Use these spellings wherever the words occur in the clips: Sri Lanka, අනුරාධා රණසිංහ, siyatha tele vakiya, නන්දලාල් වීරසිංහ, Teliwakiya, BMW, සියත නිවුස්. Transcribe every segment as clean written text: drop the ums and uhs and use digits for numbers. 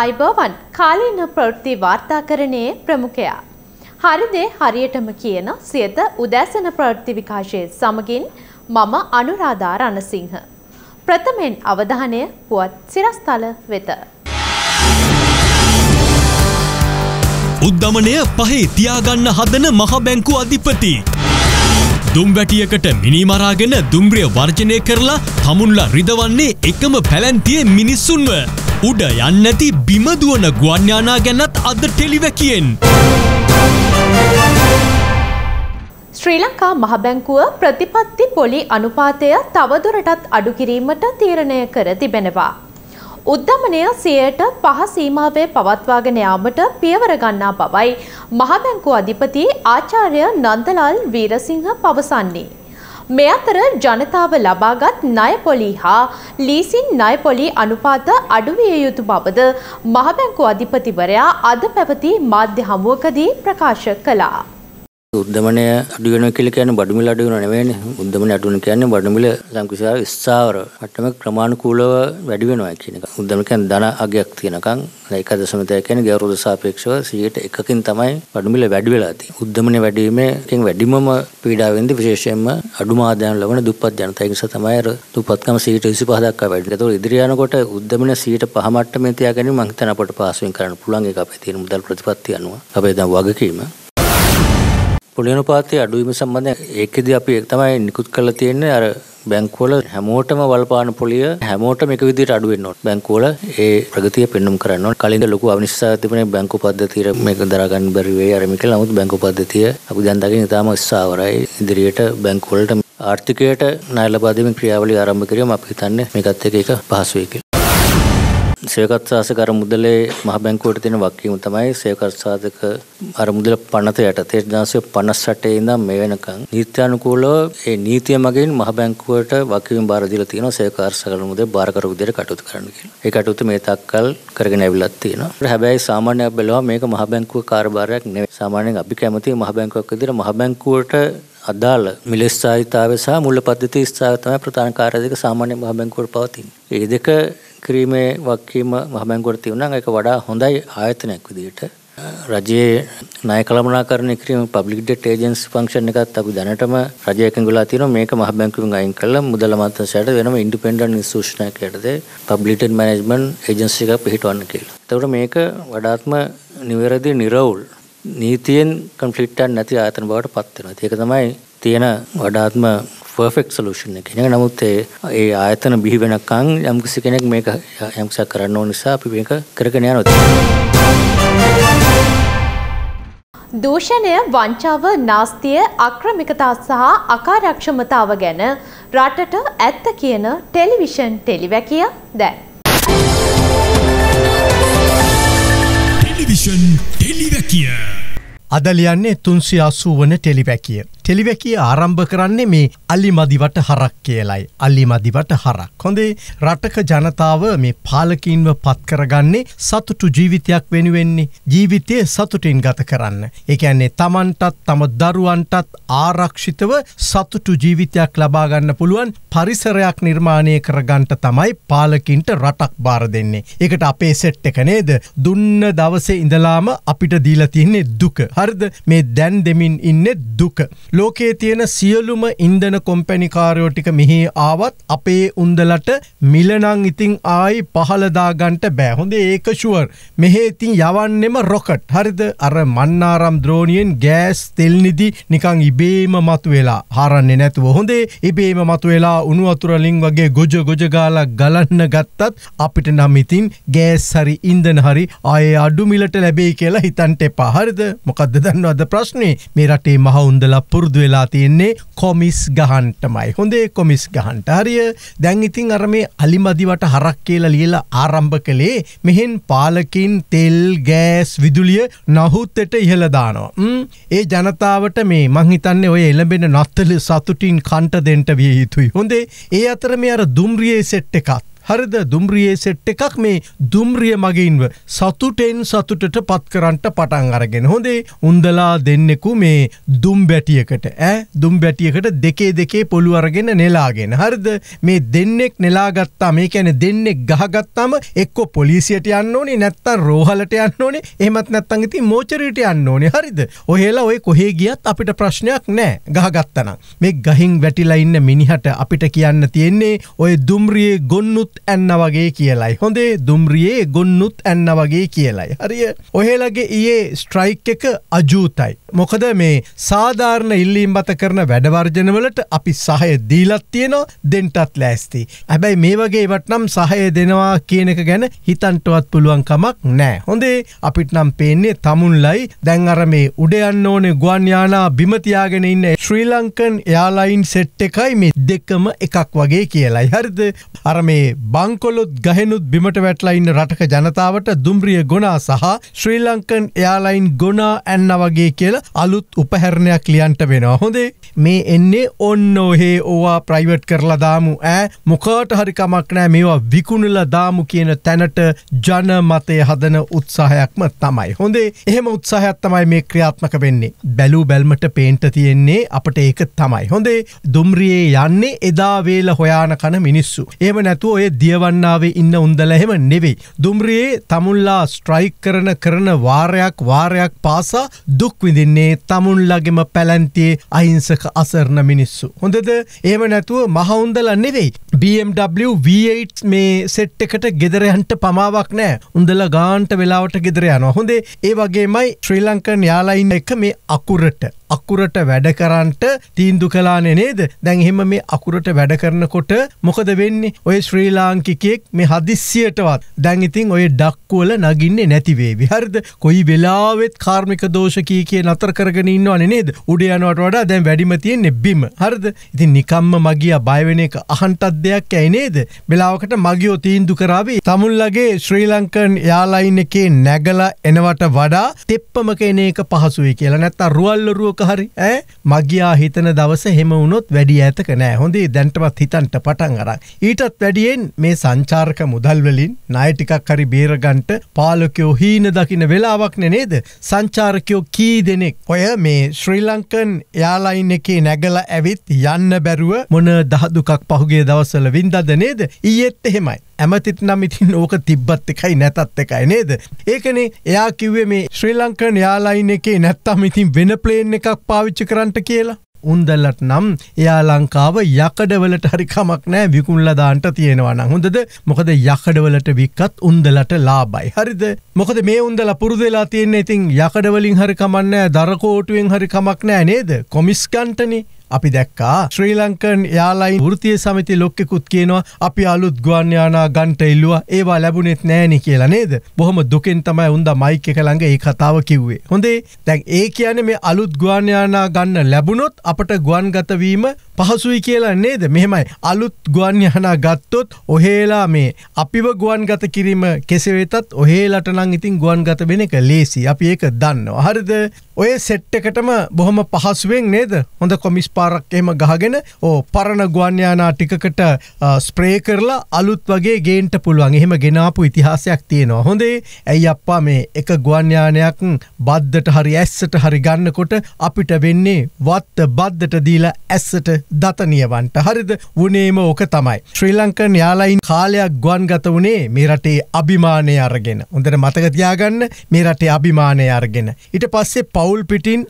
ආයිබවන් කාලීන ප්‍රවෘත්ති වාර්තාකරණයේ ප්‍රමුඛයා හරිදේ හරියටම කියන සියත උදෑසන ප්‍රවෘත්ති විකාශයේ සමගින් මම අනුරාධා රණසිංහ ප්‍රථමයෙන් අවධානය පුවත් සිරස්තල වෙත උද්දමණය පහේ තියාගන්න හදන මහ බැංකු අධිපති දුම්වැටියකට මිනිමරාගෙන දුම්රිය වර්ජනය කරලා හමුන්ලා රිදවන්නේ එකම පැලැන්තියේ මිනිසුන්ව उड यन्नति बिमदुवन ग्वान्याना गनत अद टेलिवकियन श्रीलंका महाबैंकुव प्रतिपत्ति पोली अनुपातय तवदुरटत अडु किरीमට තීරණය කර තිබෙනවා උද්දමණය 105 සීමාවේ පවත්වාගෙන යාමට පියවර ගන්නා බවයි මහබැංකුව අධිපති ආචාර්ය නන්දලාල් වීරසිංහ පවසන්නේ මේ අතර ජනතාව ලබාගත් ණය පොලි හා ලීසින් ණය පොලි අනුපාත අඩුවිය යුතු බවද මහ බැංකු අධිපතිවරයා අද පැවති මාධ්‍ය හමුවකදී ප්‍රකාශ කළා. උද්දමණය අඩු වෙනවා කියලා කියන්නේ බඩු මිල අඩු වෙනවා නෙවෙයිනේ. උද්දමණය අඩු වෙන කියන්නේ බඩු මිල සංකුෂාර ස්ථාවර මට්ටම ක්‍රමානුකූලව වැඩි වෙනවා කියන එක. උද්දමණය කියන්නේ ධන අගයක් තියෙනකන් 1.3 කියන්නේ ගෞරවද සාපේක්ෂව 101කින් තමයි බඩු මිල වැඩි වෙලා තියෙන්නේ. උද්දමණය වැඩි වීමෙන් වැඩිමම පීඩාව වෙන්නේ විශේෂයෙන්ම අඩු ආදායම් ලබන දුප්පත් ජනතාව නිසා තමයි අර දුප්පත්කම 125 දක්වා වැඩි. ඒතකොට ඉදිරිය යනකොට උද්දමණය 105 මට්ටමේ තියාගැනීම මම හිතන අපට පාසුවෙන් කරන්න පුළුවන් ඒක අපේ තියෙන මුදල් ප්‍රතිපත්තිය අනුව අපේ දැන් වගකීම पुलियनुपाते अडुवीम संबंधे ඒකෙදී අපි එක තමයි නිකුත් කරලා තියෙන්නේ අර බැංකුවල හැමෝටම වලපාන පොලිය හැමෝටම එක විදිහට අඩු වෙන්න ඕනේ බැංකුවල ඒ ප්‍රගතිය පෙන්වුම් කරන්න ඕනේ කලින්ද ලොකු අවිනිශ්චිතතාවය තිබුණේ බැංකු පද්ධතිය මේක දරා ගන්න බැරි වෙයි අර මේක නමුත් බැංකු පද්ධතිය අපි දැන් දකින්න තාම ස්ථාවරයි ඉදිරියට බැංකුවලට ආර්ථිකයට ණය ලබා දීමේ ක්‍රියාවලිය ආරම්භ කිරීම අපි හිතන්නේ මේකත් එක්ක ඒක පහසු වෙයි කියලා සේවකත්සාසක අරමුදලේ මහ බැංකුවට තියෙන වගකීම තමයි සේවකත්සාසක අරමුදල 50 යට 1958 ඉඳන් මේ වෙනකන් නීත්‍යානුකූලව ඒ නීතිය මගින් මහ බැංකුවට වගකීම බාර දීලා තියෙනවා සේවකත්සාසක අරමුදල බාර කර විදිහට කටයුතු කරන්න කියලා. ඒ කටයුතු මේ තාක්කල් කරගෙන ඇවිල්ලා තියෙනවා. හැබැයි සාමාන්‍යයෙන් බලනවා මේක මහ බැංකුවේ කාර්යභාරයක් නෙවෙයි. සාමාන්‍යයෙන් අපි කැමති මහ බැංකුවක් විදිහට මහ බැංකුවට අදාළ මිල ස්ථායීතාවය සහ මුල්ල පද්ධති ස්ථාවර තමයි ප්‍රධාන කාර්ය දෙක සාමාන්‍ය මහ බැංකුවට පවතින්නේ. ඒ දෙක ක්‍රීමේ වගකීම මහ බැංකුවට තියුණා නම් ඒක වඩා හොඳයි ආයතනයක් විදිහට. රජයේ ණය කළමනාකරණය කිරීම පබ්ලික් ඩෙට් ඒජන්සි ෆන්ක්ෂන් එකත් අපි දැනටම රජය එකඟ වෙලා තියෙනවා මේක මහ බැංකුවෙන් අයින් කරලා මුදල අමාත්‍යාංශයට වෙනම ඉන්ඩිපෙන්ඩන්ට් ඉන්ස්ටිටියුෂන් එකකටද පබ්ලික් ඩෙට් මැනේජ්මන්ට් ඒජන්සි එකක් පිහිටවන්න කියලා. ඒතකොට මේක වඩාත්ම නිවැරදි නිර්වෘල් නීතියෙන් කන්ෆ්ලික්ට් එකක් නැති ආයතන බවට පත් වෙනවා. ඒක තමයි තියෙන වඩාත්ම පර්ෆෙක්ට් සොලියුෂන් එක. නමුත් ඒ ආයතන බිහි වෙනකන් යම්කිසි කෙනෙක් මේක යම්කිසක් කරන්න ඕන නිසා අපි මේක කරගෙන යනවා. දූෂණය, වංචාව, නාස්තිය, අක්‍රමිකතා සහ අකාර්යක්ෂමතාව ගැන රටට ඇත්ත කියන ටෙලිවිෂන් ටෙලිවැකිය දැන්. ටෙලිවිෂන් ටෙලිවැකිය අදලියන්නේ 380 වන ටෙලිවැකිය. ටෙලිවැකිය ආරම්භ කරන්නේ මේ අලිමදිවට හරක් කියලයි. අලිමදිවට හරක්. හොඳේ රටක ජනතාව මේ පාලකීන්ව පත් කරගන්නේ සතුටු ජීවිතයක් වෙනුවෙන්නේ. ජීවිතයේ සතුටින් ගත කරන්න. ඒ කියන්නේ තමන්ටත් තම දරුවන්ටත් ආරක්ෂිතව සතුටු ජීවිතයක් ලබා ගන්න පුළුවන් පරිසරයක් නිර්මාණය කරගන්න තමයි පාලකින්ට රටක් බාර දෙන්නේ. ඒකට අපේ සෙට් එක නේද? දුන්න දවසේ ඉඳලාම අපිට දීලා තින්නේ දුක. හරිද මේ දැන් දෙමින් ඉන්නේ දුක ලෝකයේ තියෙන සියලුම ඉන්ධන කොම්පැනි කාර්යෝ ටික මෙහි ආවත් අපේ උන්දලට මිල නම් ඉතින් ආයි පහල දාගන්න බෑ හොඳේ ඒක ෂුවර් මෙහෙ ඉතින් යවන්නෙම රොකට් හරිද අර මන්නාරම් ද්‍රෝණියෙන් ගෑස් තෙල් නිදි නිකන් ඉබේම මතුවෙලා හරන්නේ නැතුව හොඳේ ඉබේම මතුවෙලා උණු වතුර ලින් වගේ ගොජ ගොජ ගාලා ගලන්න ගත්තත් අපිට නම් ඉතින් ගෑස් හරි ඉන්ධන හරි ආයේ අඩු මිලට ලැබෙයි කියලා හිතන්ට එපා හරිද දන්නවද ප්‍රශ්නේ මේ රටේ මහ උන්දලා පුරුදු වෙලා තියෙන්නේ කොමිස් ගහන්නටමයි හොඳේ කොමිස් ගහන්නට හරිය දැන් ඉතින් අර මේ අලිමදිවට හරක් කියලා ලියලා ආරම්භ කළේ මෙහෙන් පාලකින් තෙල් ගෑස් විදුලිය නහුත්තට ඉහළ දානවා ඒ ජනතාවට මේ මං හිතන්නේ ඔය එළඹෙන නත්තල සතුටින් කන්ට දෙන්න විය යුතුයි හොඳේ ඒ අතර මේ අර දුම්රියේ සෙට් එකත් හරිද දුම්රියේ සෙට් එකක් මේ දුම්රිය මගින්ව සතුටෙන් සතුටට පත් කරන්නට පටන් අරගෙන හොඳේ උන්දලා දෙන්නෙකු මේ දුම් බැටියකට දුම් බැටියකට දෙකේ දෙකේ පොළු අරගෙන නෙලාගෙන හරිද මේ දෙන්නෙක් නෙලා ගත්තා මේ කියන්නේ දෙන්නෙක් ගහගත්තාම එක්ක පොලිසියට යන්න ඕනේ නැත්නම් රෝහලට යන්න ඕනේ එහෙමත් නැත්නම් ඉතින් මෝචරියට යන්න ඕනේ හරිද ඔහෙලා ඔය කොහේ ගියත් අපිට ප්‍රශ්නයක් නැහැ ගහගත්තා නම් මේ ගහින් වැටිලා ඉන්න මිනිහට අපිට කියන්න තියෙන්නේ ඔය දුම්රියේ ගොන්නු ඇන්න වගේ කියලයි හොඳේ දුම්රියේ ගොන්නුත් ඇන්න වගේ කියලයි හරිය ඔහෙලගේ ඊයේ ස්ට්‍රයික් එක අජූතයි මොකද මේ සාධාරණ ඉල්ලීම්බත කරන වැඩවර්ජන වලට අපි සහය දීලා තියෙනවා දෙන්නත් ලෑස්ති හැබැයි මේ වගේ වට නම් සහය දෙනවා කියන එක ගැන හිතන්නවත් පුළුවන් කමක් නැහැ හොඳේ අපිට නම් පේන්නේ තමුන්ලයි දැන් අර මේ උඩ යන්න ඕනේ ගුවන් යානා බිම තියාගෙන ඉන්න ශ්‍රී ලංකන් එයාර්ලයින් සෙට් එකයි මේ දෙකම එකක් වගේ කියලයි හරිද අර මේ බංකොලොත් ගහෙනුත් බිමට වැටලා ඉන්න රටක ජනතාවට දුම්රිය ගොනා සහ ශ්‍රී ලංකන් එයාර්ලයින් ගොනා ඇන්න වගේ කියලා අලුත් උපහැරණයක් ලියන්ට වෙනවා හොඳේ මේ එන්නේ ඔන්න ඔහේ ඕවා ප්‍රයිවට් කරලා දාමු මොකට හරි කමක් නැහැ මේවා විකුණලා දාමු කියන තැනට ජනමතය හදන උත්සාහයක්ම තමයි හොඳේ එහෙම උත්සාහයක් තමයි මේ ක්‍රියාත්මක වෙන්නේ බැලූ බැල්මට පේන්ට තියෙන්නේ අපිට ඒක තමයි හොඳේ දුම්රියේ යන්නේ එදා වේල හොයාන කන මිනිස්සු එහෙම නැතුව දියවන්නාවේ ඉන්න උන්දල එහෙම නෙවෙයි දුම්රියේ තමුන්ලා ස්ට්‍රයික් කරන වාරයක් පාසා දුක් විඳින්නේ තමුන්ලාගේම පැලැන්තියේ අහිංසක අසරණ මිනිස්සු හොඳද එහෙම නැතුව මහ උන්දල නෙවෙයි BMW V8 මේ සෙට් එකට ගෙදර යන්න පමාවක් නැහැ උන්දල ගාන්ට වෙලාවට ගෙදර යනවා හොඳේ ඒ වගේමයි ශ්‍රී ලංකන් එයාර්ලයින් එක මේ අකුරට වැඩ කරන්නට තීන්දුව කළානේ නේද දැන් එහෙම මේ අකුරට වැඩ කරනකොට මොකද වෙන්නේ ඔය ශ්‍රී ලාංකිකයෙක් මේ හදිස්සියටවත් දැන් ඉතින් ඔය ඩක්කුවල නගින්නේ නැති වේවි හරිද කොයි වෙලාවෙත් කාර්මික දෝෂ කී කිය නතර කරගෙන ඉන්නවනේ නේද උඩ යනවට වඩා දැන් වැඩිම තියෙන්නේ බිම හරිද ඉතින් නිකම්ම මගියා බය වෙන එක අහන්නත් දෙයක් ඇයි නේද වෙලාවකට මගියෝ තීන්දුව කරાવી තමුන්ලගේ ශ්‍රී ලංකන් එයාර්ලයින් එකේ නැගලා එනවට වඩා තෙප්පම කෙන එක පහසුයි කියලා නැත්තම් රුවල්ලරුවක හරි මගියා හිතන දවස හැම වුණොත් වැඩි ඈතක නෑ හොඳේ දැන්ටවත් හිතන්න පටන් අරන් ඊටත් වැඩියෙන් මේ සංචාරක මුදල්වලින් ණය ටිකක් හරි බේරගන්නට පාලකයෝ හීන දකින්න වෙලාවක් නේද සංචාරකයෝ කී දෙනෙක් ඔය මේ ශ්‍රී ලංකන් එයාර්ලයින් එකේ නැගලා ඇවිත් යන්න බැරුව මොන දහදුකක් පහුගිය දවස්වල වින්දාද නේද ඊයේත් එහෙමයි ඇමතිත් නම් ඉතින් ඕක තිබ්බත් එකයි නැතත් එකයි නේද ඒකනේ එයා කිව්වේ මේ ශ්‍රී ලංකන් එයාර්ලයින් එකේ නැත්තම් ඉතින් වෙන ප්ලේන් එකක් පාවිච්චි කරන්නට කියලා උන්දලට නම් එයා ලංකාව යකඩවලට හරි කමක් නැහැ විකුණලා දාන්නට තියෙනවා නම් හොඳද මොකද යකඩවලට වික්කත් උන්දලට ලාභයි හරිද මොකද මේ උන්දලා පුරුදු වෙලා තියෙන්නේ ඉතින් යකඩවලින් හරි කමක් නැහැ දරකෝටුවෙන් හරි කමක් නැහැ නේද කොමිස් කන්ටනේ අපි දැක්කා ශ්‍රී ලංකන් එයාර්ලයින් වෘත්තීය සමිති ලොක්කෙකුත් කියනවා අපි අලුත් ගුවන් යානා ගන්ට ඉල්ලුවා ඒවා ලැබුණෙත් නෑනේ කියලා නේද බොහොම දුකෙන් තමයි උන්දා මයික් එක ළඟ ඒ කතාව කිව්වේ හොඳේ දැන් ඒ කියන්නේ මේ අලුත් ගුවන් යානා ගන්න ලැබුණොත් අපට ගුවන්ගත වීම පහසුයි කියලා නේද මෙහෙමයි අලුත් ගුවන් යානා ගත්තොත් ඔහෙලා මේ අපිව ගුවන්ගත කිරීම කෙසේ වෙතත් ඔහෙලට නම් ඉතින් ගුවන්ගත වෙන එක ලේසි අපි ඒක දන්නවා හරිද ඔය සෙට් එකටම බොහොම පහසුවෙන් නේද හොඳ කොමිස් පාරක් එහෙම ගහගෙන පරණ ගුවන් යානා ටිකකට ස්ප්‍රේ කරලා අලුත් වගේ ගේන්න පුළුවන්. එහෙම ගෙනාපු ඉතිහාසයක් තියෙනවා. හොඳේ. ඇයි අප්පා මේ එක ගුවන් යානයක් බද්දට හරි ඇස්සට හරි ගන්නකොට අපිට වෙන්නේ වත්ත බද්දට දීලා ඇස්සට දත නියවන්ට. හරිද? වුණේම ඕක තමයි. ශ්‍රී ලංකන් එයාර්ලයින් කාලයක් ගුවන්ගත වුණේ මේ රටේ අභිමානය අරගෙන. හොඳට මතක තියාගන්න මේ රටේ අභිමානය අරගෙන. ඊට පස්සේ පවුල් පිටින්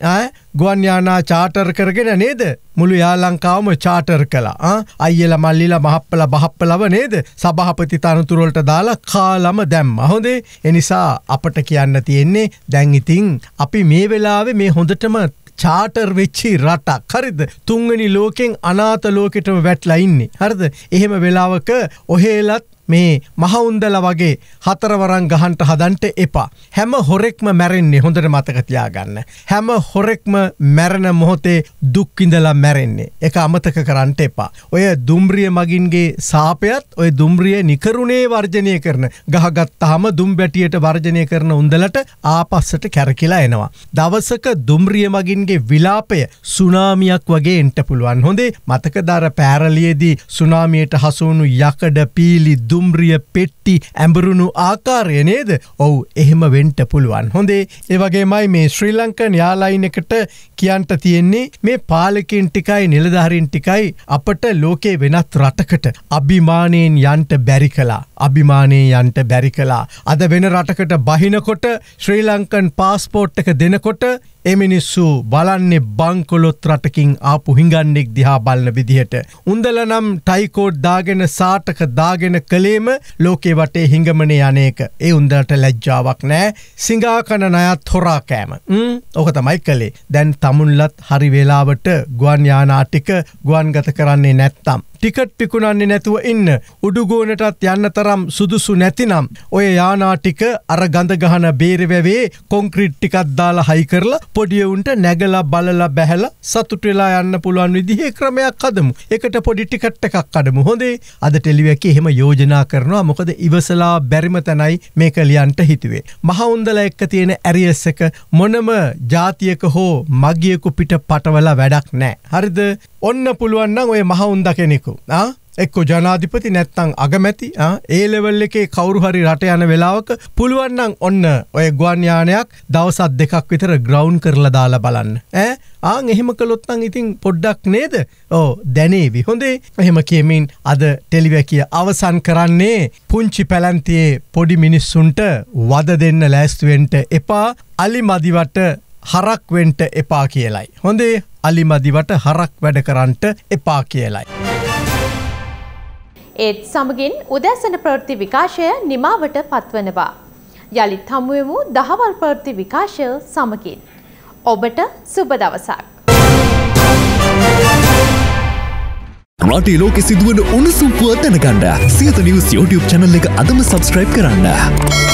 ගුවන් යානා චාටර් කරගෙන නේද? මුළු යා ලංකාවම චාටර් කළා අයියලා මල්ලිලා මහප්පලා බහප්පලව නේද සභාපති තනතුරු වලට දාලා කාලම දැම්මා හොඳේ ඒ නිසා අපට කියන්න තියෙන්නේ දැන් ඉතින් අපි මේ වෙලාවේ මේ හොඳටම චාටර් වෙච්චි රටක් හරිද තුන්වෙනි ලෝකෙන් අනාථ ලෝකෙටම වැටලා ඉන්නේ හරිද එහෙම වෙලාවක ඔහෙලත් මේ මහවුන්දල වගේ හතරවරන් ගහන්න හදන්නට එපා. හැම හොරෙක්ම මැරෙන්නේ හොඳට මතක තියාගන්න. හැම හොරෙක්ම මැරෙන මොහොතේ දුක් විඳලා මැරෙන්නේ. ඒක අමතක කරන්න එපා. ඔය දුම්රිය මගින්ගේ සාපයත් ඔය දුම්රිය නිකරුණේ වර්ජණය කරන. ගහගත්තාම දුම් බැටියට වර්ජණය කරන උන්දලට ආපස්සට කැරකිලා එනවා. දවසක දුම්රිය මගින්ගේ විලාපය සුනාමියක් වගේ එන්න පුළුවන්. හොඳේ මතකද අර පෑරලියේදී සුනාමියට හසු වුණු යකඩ පීලි දුම්රිය පෙට්ටි ඇඹරුණු ආකාරය නේද? ඔව් එහෙම වෙන්න පුළුවන්. හොඳේ ඒ වගේමයි මේ ශ්‍රී ලංකන් යාලයින් එකට කියන්ට තියෙන්නේ මේ පාලකයන් ටිකයි නිලධාරීන් ටිකයි අපට ලෝකේ වෙනත් රටකට අභිමානයෙන් යන්න බැරි කළා. අභිමානයෙන් යන්න බැරි කළා. අද වෙන රටකට බහිනකොට ශ්‍රී ලංකන් පාස්පෝර්ට් එක දෙනකොට ඒ මිනිස්සු බලන්නේ බංකොලොත් රටකින් ආපු හිඟන්නෙක් දිහා බලන විදිහට. උන්දල නම් ටයි කෝඩ් දාගෙන සාටක දාගෙන කලේම ලෝකේ වටේ හිඟමනේ අනේක. ඒ උන්දලට ලැජ්ජාවක් නැහැ. සිඟා කන ණයත් හොරා කෑම. ඕක තමයි කලේ. දැන් තමුන්ලත් හරි වේලාවට ගුවන් යානා ටික ගුවන්ගත කරන්නේ නැත්තම් ටිකට් පිකුණන්නේ නැතුව ඉන්න උඩුගෝනටත් යන්න තරම් සුදුසු නැතිනම් ඔය යානා ටික අර ගඳ ගහන බේරවැවේ කොන්ක්‍රීට් ටිකක් දාලා හයි කරලා පොඩි උන්ට නැගලා බලලා බැහැලා සතුට වෙලා යන්න පුළුවන් විදිහේ ක්‍රමයක් හදමු. ඒකට පොඩි ටිකට් එකක් කඩමු. හොඳේ. අද ටෙලිවිෂන් එහෙම යෝජනා කරනවා. මොකද ඉවසලා බැරිම තැනයි මේක ලියන්ට හිතුවේ. මහ උන්දලා එක්ක තියෙන ඇරියස් එක මොනම ජාතියක හෝ මගියෙකු පිට පටවලා වැඩක් නැහැ. හරිද? ඔන්න පුළුවන් නම් ඔය මහ උන්දා කෙනෙක් එක්කෝ ජනාධිපති නැත්තං අගමැති ඒ ලෙවල් එකේ කවුරු හරි රට යන වෙලාවක පුළුවන් නම් ඔන්න ඔය ගුවන් යානයක් දවසක් දෙකක් විතර ග්‍රවුන්ඩ් කරලා දාලා බලන්න. ආන් එහෙම කළොත් නම් ඉතින් පොඩ්ඩක් නේද? ඕ දැනේවි. හොඳේ. එහෙම කියමින් අද ටෙලිවැකිය අවසන් කරන්නේ පුංචි පැලැන්තියේ පොඩි මිනිස්සුන්ට වද දෙන්න ලෑස්ති වෙන්න එපා. අලිමදිවට හරක් වෙන්න එපා කියලයි. හොඳේ. අලිමදිවට හරක් වැඩ කරන්න එපා කියලයි. ඒත් සමගින් උදැසන ප්‍රවෘත්ති විකාශය නිමාවට පත්වනවා. යලිත් හමුවෙමු දහවල් ප්‍රවෘත්ති විකාශය සමගින්. ඔබට සුබ දවසක්. රටේ ලෝකෙ සිදුවන උණුසුම් පුවත් දැනගන්න සියත නිවුස් YouTube channel එක අදම subscribe කරන්න.